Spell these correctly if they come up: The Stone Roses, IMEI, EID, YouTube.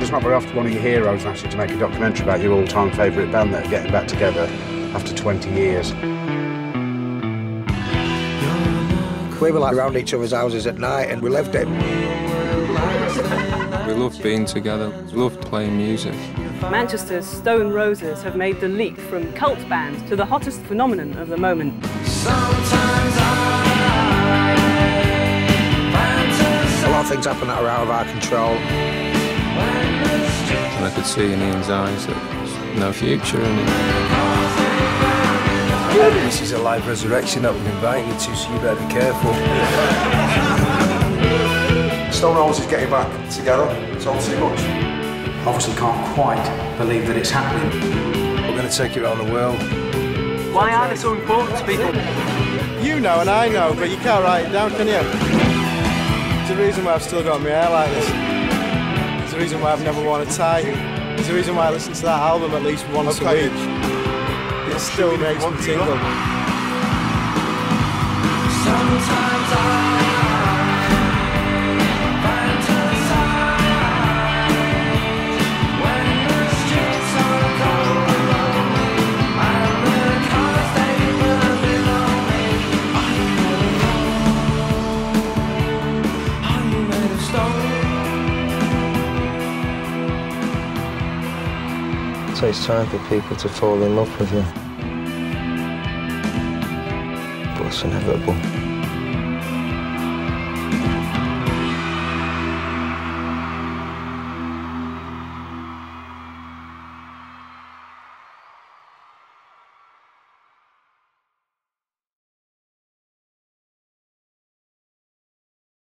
It's not very often one of your heroes asks you to make a documentary about your all-time favourite band that are getting back together after 20 years. We were like around each other's houses at night and we loved it. We loved being together, we loved playing music. Manchester's Stone Roses have made the leap from cult band to the hottest phenomenon of the moment. A lot of things happen that are out of our control. And I could see in Ian's eyes that there's no future in it. This is a live resurrection that we're inviting you to, so you better be careful. Stone Roses is getting back together, it's all too much. Obviously can't quite believe that it's happening. We're going to take it around the world. Why are they so important to people? You know and I know, but you can't write it down, can you? There's a reason why I've still got my hair like this. There's a reason why I've never worn a tie. There's a reason why I listen to that album at least once a week. It still makes me tingle. Sometimes it takes time for people to fall in love with you, but it's inevitable.